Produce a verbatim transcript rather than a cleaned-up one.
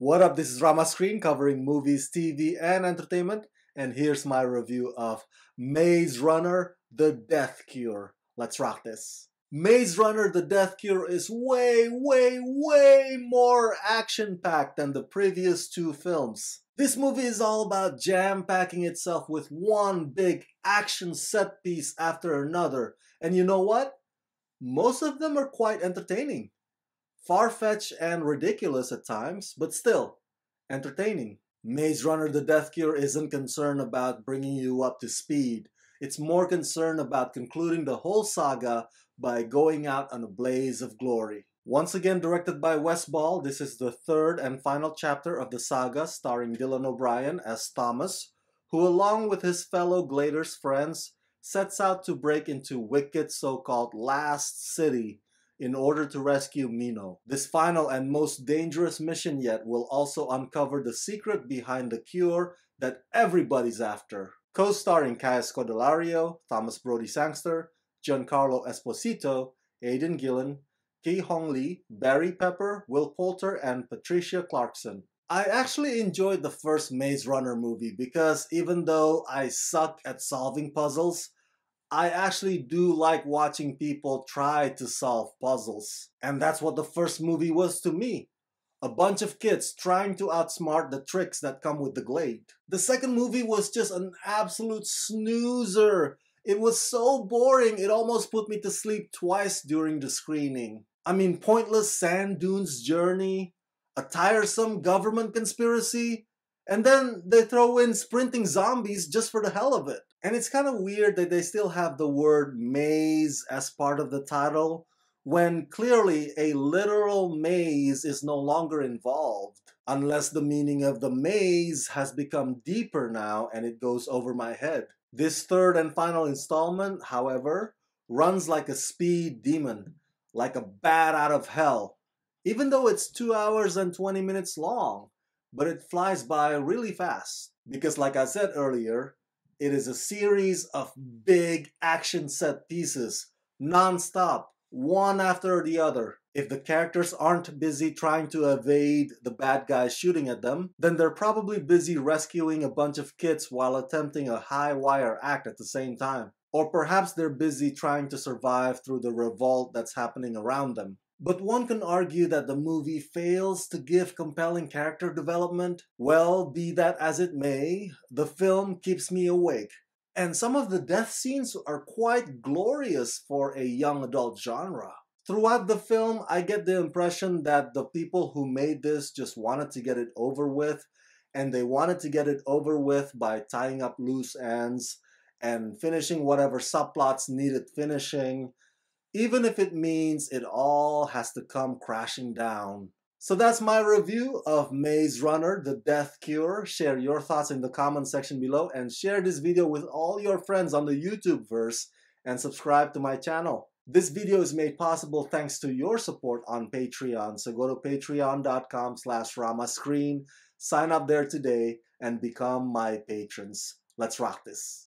What up, this is Rama Screen, covering movies, T V, and entertainment, and here's my review of Maze Runner The Death Cure. Let's rock this. Maze Runner The Death Cure is way, way, way more action-packed than the previous two films. This movie is all about jam-packing itself with one big action set piece after another, and you know what? Most of them are quite entertaining. Far-fetched and ridiculous at times, but still entertaining. Maze Runner The Death Cure isn't concerned about bringing you up to speed. It's more concerned about concluding the whole saga by going out on a blaze of glory. Once again directed by Wes Ball, this is the third and final chapter of the saga, starring Dylan O'Brien as Thomas, who along with his fellow Glader's friends sets out to break into Wicked's so-called last city in order to rescue Mino. This final and most dangerous mission yet will also uncover the secret behind the cure that everybody's after. Co-starring Kaya Scodelario, Thomas Brodie-Sangster, Giancarlo Esposito, Aidan Gillen, Ki Hong Lee, Barry Pepper, Will Poulter, and Patricia Clarkson. I actually enjoyed the first Maze Runner movie because even though I suck at solving puzzles, I actually do like watching people try to solve puzzles. And that's what the first movie was to me. A bunch of kids trying to outsmart the tricks that come with the Glade. The second movie was just an absolute snoozer. It was so boring, it almost put me to sleep twice during the screening. I mean, pointless sand dunes journey, a tiresome government conspiracy, and then they throw in sprinting zombies just for the hell of it. And it's kind of weird that they still have the word maze as part of the title when clearly a literal maze is no longer involved. Unless the meaning of the maze has become deeper now and it goes over my head. This third and final installment, however, runs like a speed demon, like a bat out of hell. Even though it's two hours and twenty minutes long, but it flies by really fast. Because like I said earlier, it is a series of big action set pieces, non-stop, one after the other. If the characters aren't busy trying to evade the bad guys shooting at them, then they're probably busy rescuing a bunch of kids while attempting a high-wire act at the same time. Or perhaps they're busy trying to survive through the revolt that's happening around them. But one can argue that the movie fails to give compelling character development. Well, be that as it may, the film keeps me awake. And some of the death scenes are quite glorious for a young adult genre. Throughout the film, I get the impression that the people who made this just wanted to get it over with, and they wanted to get it over with by tying up loose ends and finishing whatever subplots needed finishing, even if it means it all has to come crashing down. So that's my review of Maze Runner The Death Cure. Share your thoughts in the comment section below and share this video with all your friends on the YouTubeverse and subscribe to my channel. This video is made possible thanks to your support on Patreon. So go to patreon dot com slash Rama Screen, sign up there today, and become my patrons. Let's rock this.